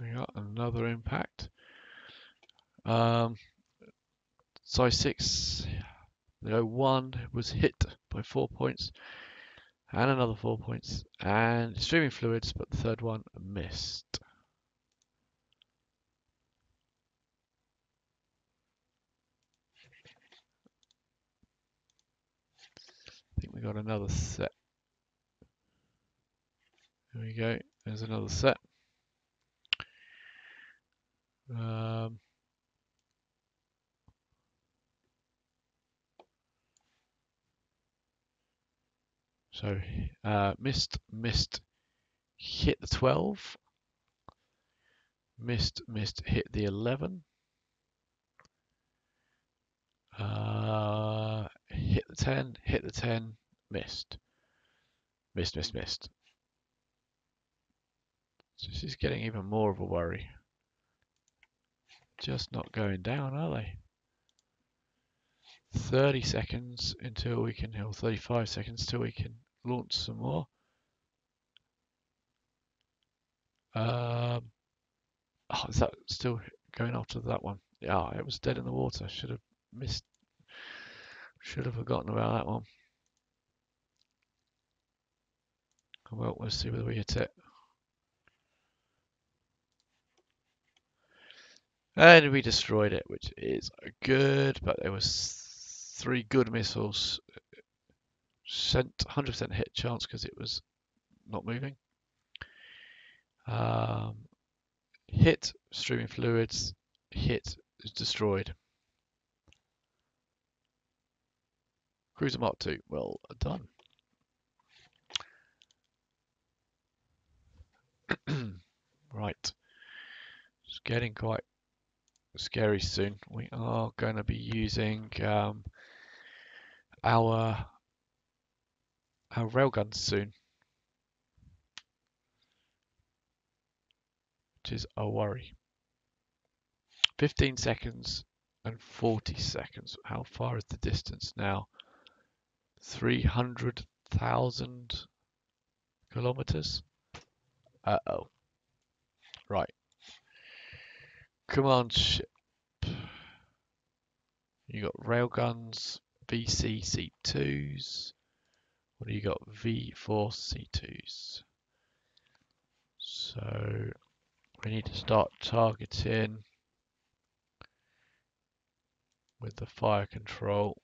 There we are, another impact. Size 6, the 01 was hit by 4 points, and another 4 points, and streaming fluids, but the third one missed. I think we got another set. There we go, there's another set. Missed, hit the 12. Missed, hit the 11. Hit the 10, missed. Missed. So this is getting even more of a worry. Just not going down, are they? 30 seconds until we can heal, 35 seconds till we can launch some more. Is that still going after that one? Yeah, it was dead in the water. Should have forgotten about that one. Well, let's see whether we hit it. And we destroyed it, which is good, but there was 3 good missiles sent, 100% hit chance because it was not moving. Hit, streaming fluids, hit, is destroyed. Cruiser Mark 2, well done. Right, it's getting quite scary soon. We are going to be using our railguns soon, which is a worry. 15 seconds and 40 seconds. How far is the distance now? 300,000 kilometers. Uh-oh. Right. Command ship. You got railguns, VC C2s. What do you got? V4 C2s. So we need to start targeting with the fire control.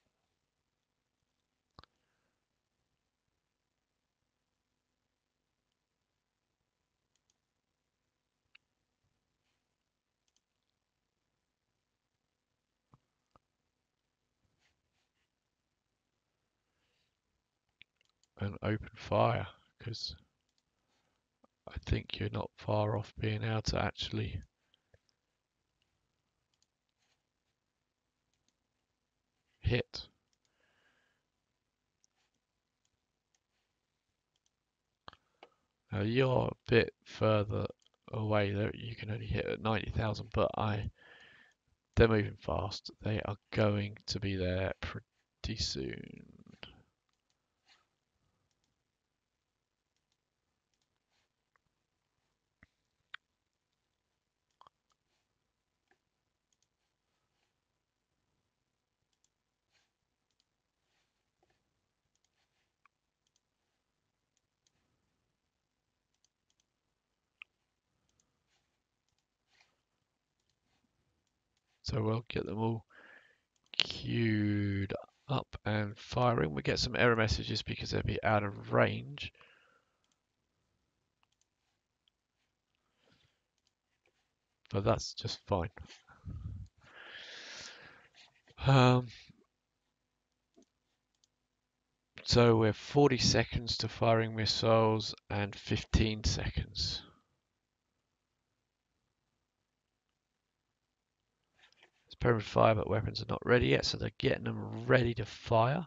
And open fire, because I think you're not far off being able to actually hit. Now you're a bit further away though, you can only hit at 90,000, but they're moving fast. They are going to be there pretty soon. So we'll get them all queued up and firing. We get some error messages because they'll be out of range. But that's just fine. So we're 40 seconds to firing missiles and 15 seconds. Perimeter fire, but weapons are not ready yet, so they're getting them ready to fire.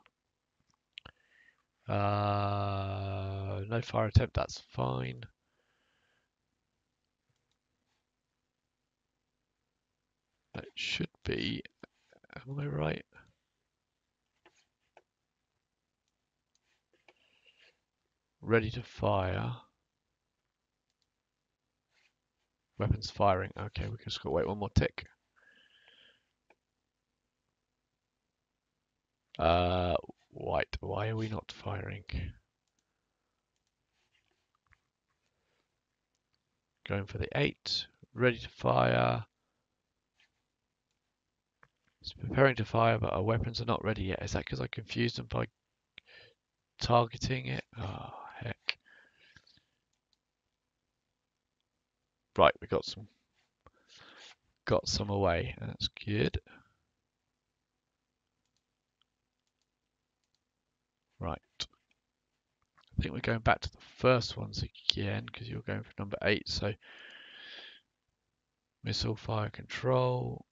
No fire attempt, that's fine. That should be, am I right? Ready to fire. Weapons firing. Okay, we can just go wait one more tick. White. Why are we not firing? Going for the 8. Ready to fire. It's preparing to fire, but our weapons are not ready yet. Is that because I confused them by targeting it? Oh, heck. Right, we got some. Got some away. That's good. Right. I think we're going back to the first ones again because you're going for number 8. So missile fire control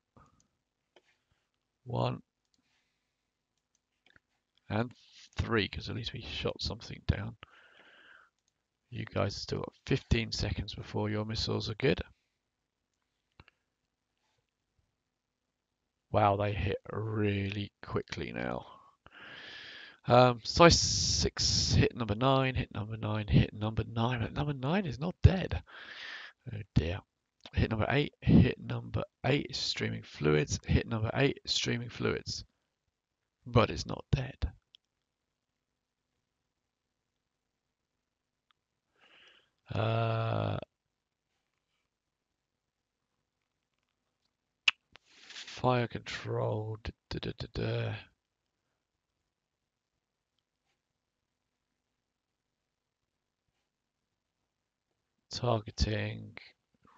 1 and 3 because at least we shot something down. You guys still got 15 seconds before your missiles are good. Wow, they hit really quickly now. Size 6 hit number 9, hit number 9, hit number 9, but number 9 is not dead. Oh dear. Hit number 8, hit number 8, streaming fluids, hit number 8, streaming fluids, but it's not dead. Fire control. Targeting,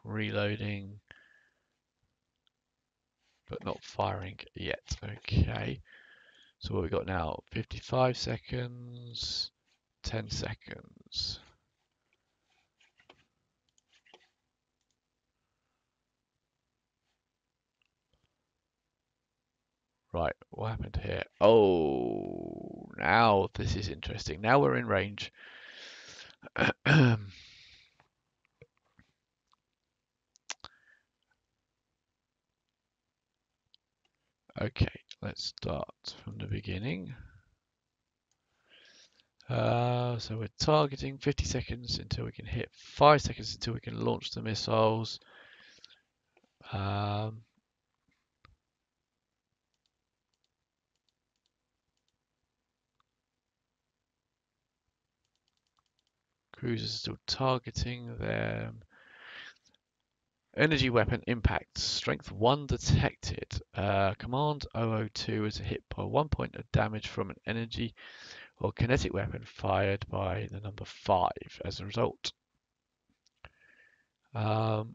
reloading, but not firing yet. Okay, so what we got now? 55 seconds, 10 seconds. Right, what happened here? Oh, now this is interesting. Now we're in range. Okay, let's start from the beginning. So we're targeting 50 seconds until we can hit, 5 seconds until we can launch the missiles. Cruisers still targeting them. Energy weapon impact, strength 1 detected. Command 002 is hit by 1 point of damage from an energy or kinetic weapon fired by the number 5. As a result of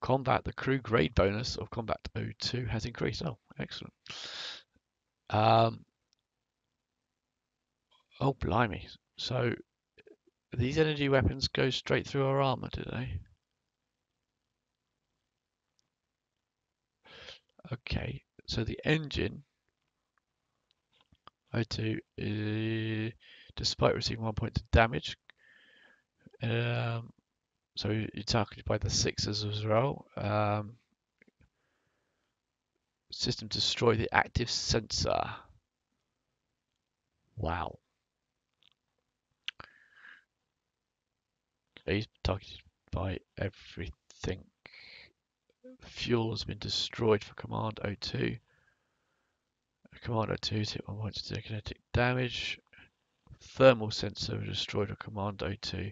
combat, the crew grade bonus of combat 02 has increased. Oh, excellent. Oh, blimey. So these energy weapons go straight through our armor, do they? Okay, so the engine O2, despite receiving 1 point of damage, so you're targeted by the 6s as well. System destroy the active sensor. Wow. He's targeted by everything. Fuel has been destroyed for Command 02. Command 02 is hit 1 point to do kinetic damage. Thermal sensor destroyed for Command 02.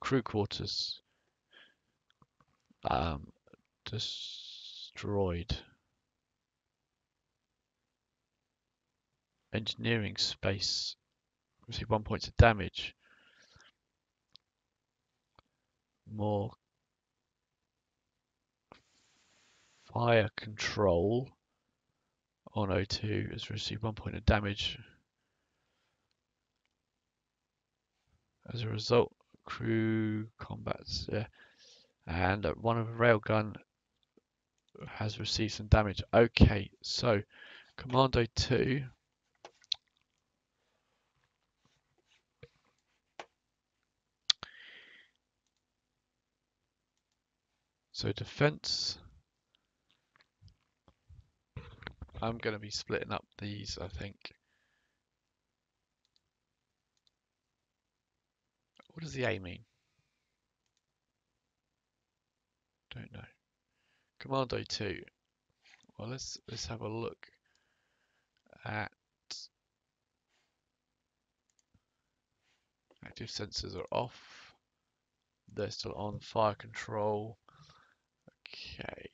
Crew quarters destroyed. Engineering space received 1 point of damage. More fire control on O2 has received 1 point of damage. As a result, crew combats, and one of a railgun has received some damage. Okay, so Commando 2. So defense, I'm going to be splitting up these, I think. What does the A mean? Don't know. Commando 2. Well, let's have a look at active sensors are off. They're still on. Fire control. Okay.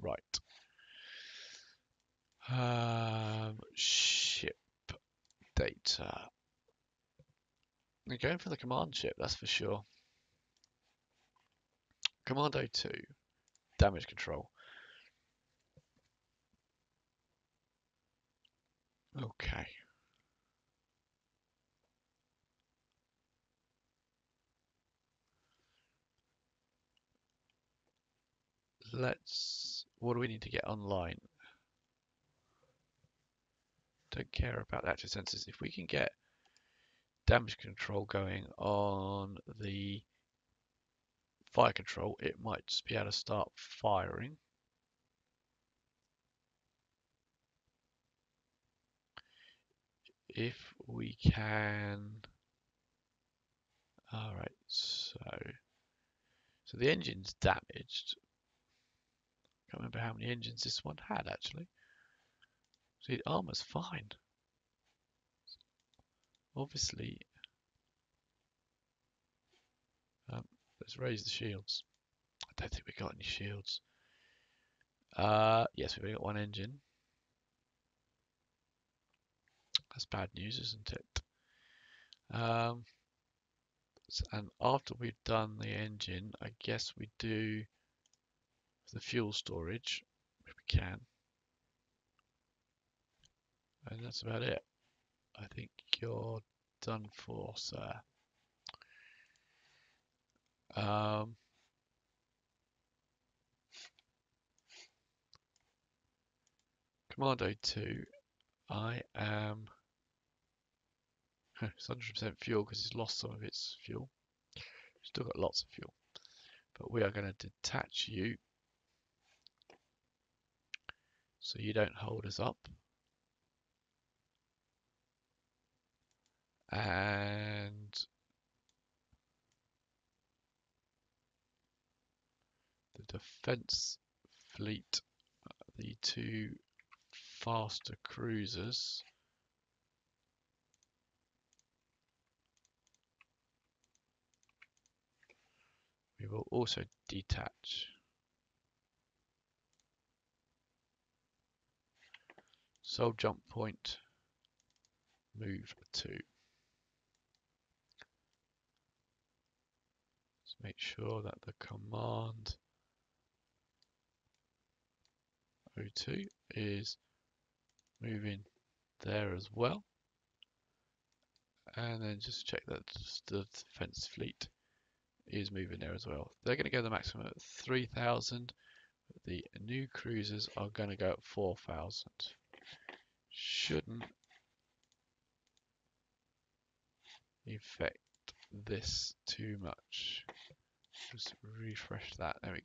Right. Ship data. They're going for the command ship, that's for sure. Commando 2. Damage control. Okay. What do we need to get online? Don't care about active sensors. If we can get damage control going on the fire control, it might just be able to start firing. If we can, all right, so the engine's damaged. Can't remember how many engines this one had actually. See, the armor's fine. Obviously, let's raise the shields. I don't think we got any shields. Yes, we've only got one engine. That's bad news, isn't it? And after we've done the engine, I guess we do the fuel storage, if we can. And that's about it. I think you're done for, sir. Commando 2, I am... it's 100% fuel because it's lost some of its fuel. Still got lots of fuel. But we are going to detach you so you don't hold us up. And the defense fleet, the two faster cruisers, we will also detach. So jump point, move to. Make sure that the command O2 is moving there as well, and then just check that the defense fleet is moving there as well. They're going to go the maximum at 3,000. The new cruisers are going to go at 4,000. Shouldn't affect this too much. Just refresh that. There we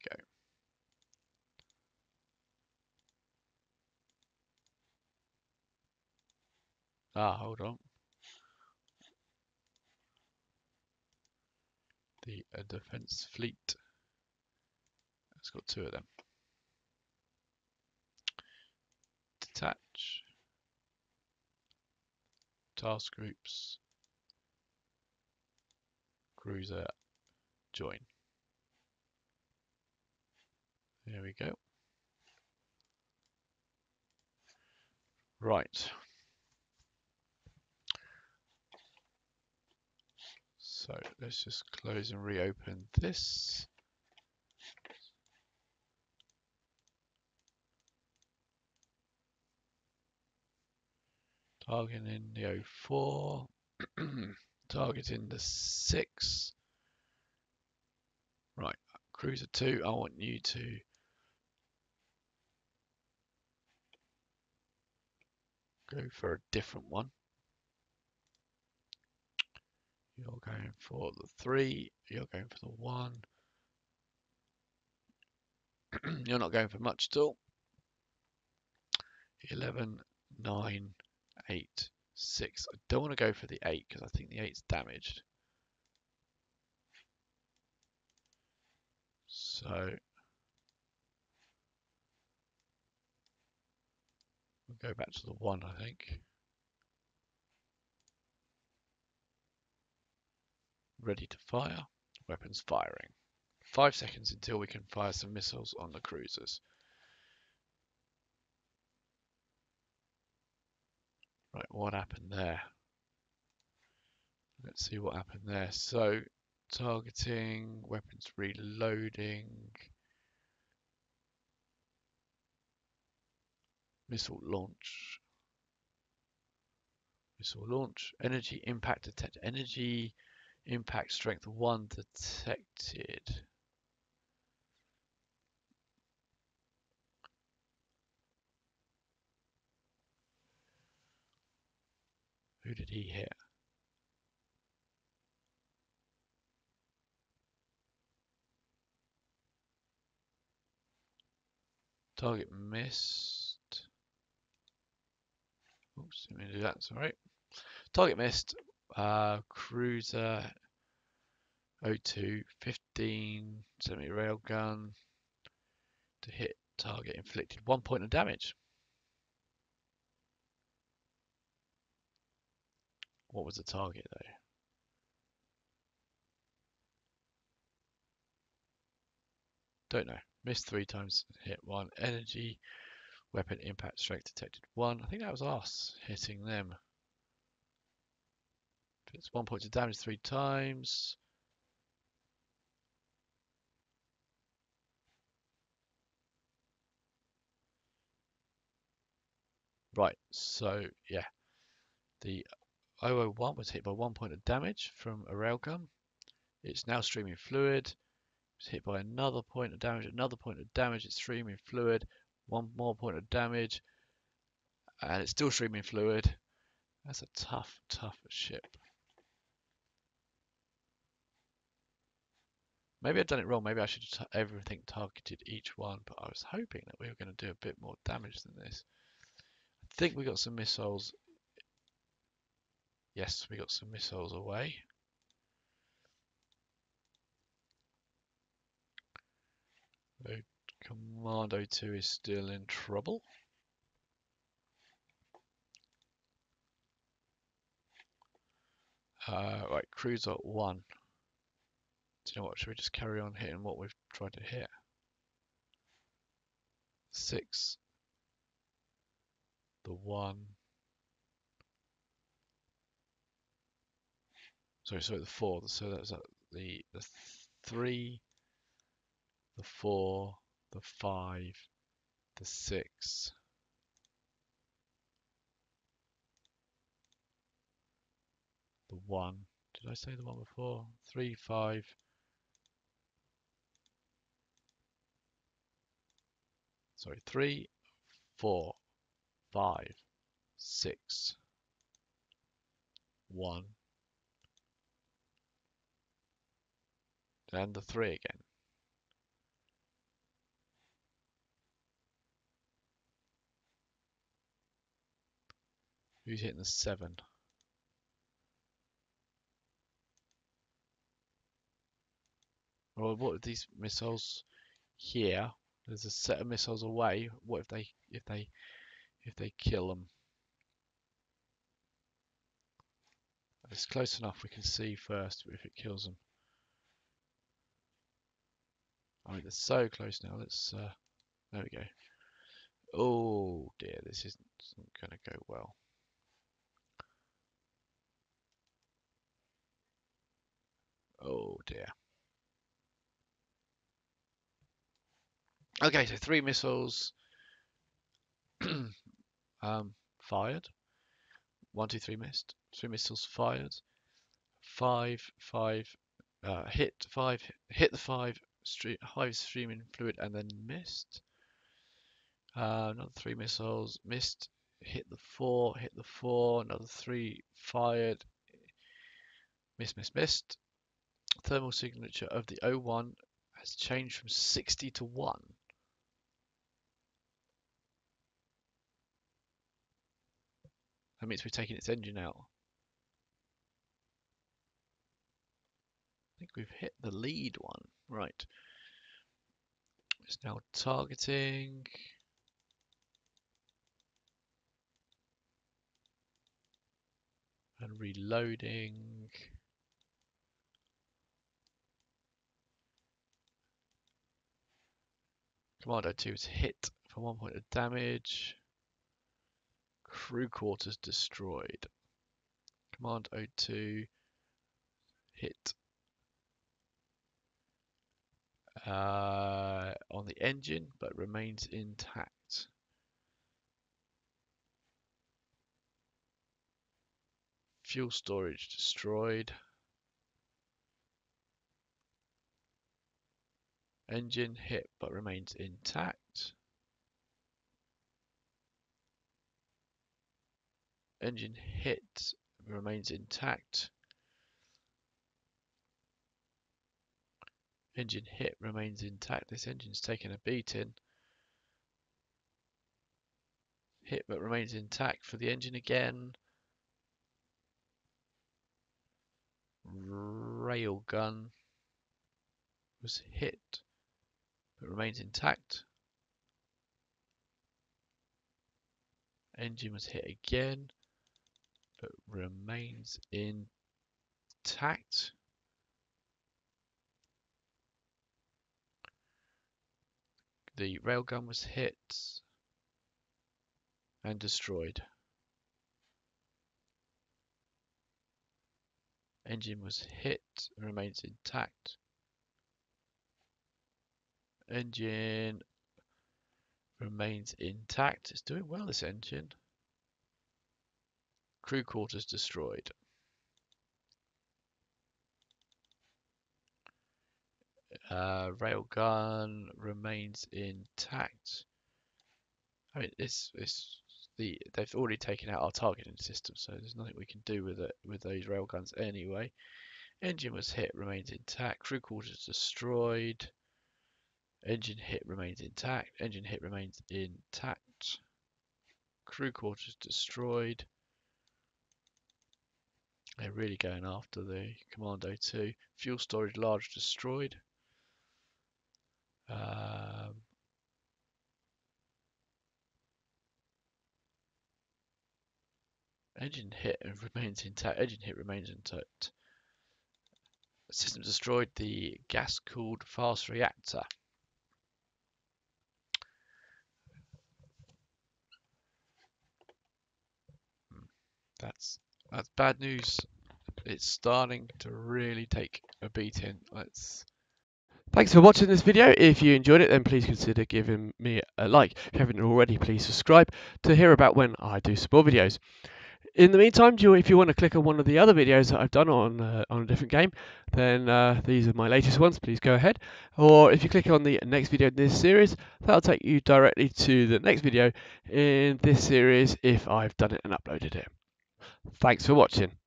go. Hold on. The defense fleet. It's got two of them. Detach. Task groups. Cruiser join. There we go. Right. So let's just close and reopen this. Targeting the O4. Targeting the 6. Right, cruiser 2, I want you to go for a different one. You're going for the 3, you're going for the 1. You're not going for much at all. 11, 9, 8, 6. I don't want to go for the 8 because I think the 8's damaged. So we'll go back to the 1, I think. Ready to fire. Weapons firing. 5 seconds until we can fire some missiles on the cruisers. Right, what happened there? Let's see what happened there. So, targeting, weapons reloading, missile launch, energy impact detected, energy impact strength 1 detected. Who did he hit? Target missed. Oops, let me do that, sorry. Target missed. Cruiser O2, 15mm railgun to hit target inflicted 1 point of damage. What was the target though? Don't know. Missed 3 times, hit 1. Energy, weapon impact strength detected 1. I think that was us hitting them. If it's 1 point of damage 3 times. Right, so yeah. The 001 was hit by 1 point of damage from a railgun. It's now streaming fluid. It's hit by another point of damage, another point of damage. It's streaming fluid. 1 more point of damage. And it's still streaming fluid. That's a tough, tough ship. Maybe I've done it wrong. Maybe I should have everything targeted each one. But I was hoping that we were going to do a bit more damage than this. I think we got some missiles. Yes, we got some missiles away. Commando 2 is still in trouble. Right, Cruiser 1. Do you know what? Should we just carry on hitting what we've tried to hit? 6. The 1. Sorry, the 4. So that's the 3, the 4, the 5, the 6. The 1. Did I say the 1 before? 3, 5. Sorry, 3, 4, 5, 6, 1. And the 3 again. Who's hitting the 7? Well, what are these missiles here? There's a set of missiles away. What if they kill them? It's close enough. We can see first if it kills them. I mean, they're so close now. Let's there we go. Oh dear, this isn't going to go well. Oh dear. Okay, so 3 missiles fired. 1, 2, 3 missed. 3 missiles fired. 5, 5 hit 5. Hit the 5. Hive streaming fluid and then missed. Another 3 missiles missed. Hit the 4. Hit the 4. Another 3 fired. Missed. Thermal signature of the 01 has changed from 60 to 1. That means we've taken its engine out. I think we've hit the lead one. Right. It's now targeting. And reloading. Commando 2 is hit for 1 point of damage. Crew quarters destroyed. Command 02 hit on the engine, but remains intact. Fuel storage destroyed. Engine hit but remains intact. Engine hit remains intact. Engine hit remains intact. This engine's taken a beating. Hit but remains intact for the engine again. Railgun was hit but remains intact. Engine was hit again but remains intact. The railgun was hit and destroyed. Engine was hit and remains intact. Engine remains intact. It's doing well, this engine. Crew quarters destroyed. Railgun remains intact. I mean, they've already taken out our targeting system, so there's nothing we can do with it with those railguns anyway. Engine was hit, remains intact. Crew quarters destroyed. Engine hit remains intact. Engine hit remains intact. Crew quarters destroyed. They're really going after the Commando 2. Fuel storage large destroyed. Engine hit and remains intact. Engine hit remains intact. System destroyed the gas-cooled fast reactor. That's bad news. It's starting to really take a beating. Thanks for watching this video. If you enjoyed it, then please consider giving me a like. If you haven't already, please subscribe to hear about when I do some more videos. In the meantime, if you want to click on one of the other videos that I've done on a different game, then these are my latest ones, please go ahead. Or if you click on the next video in this series, that'll take you directly to the next video in this series if I've done it and uploaded it. Thanks for watching.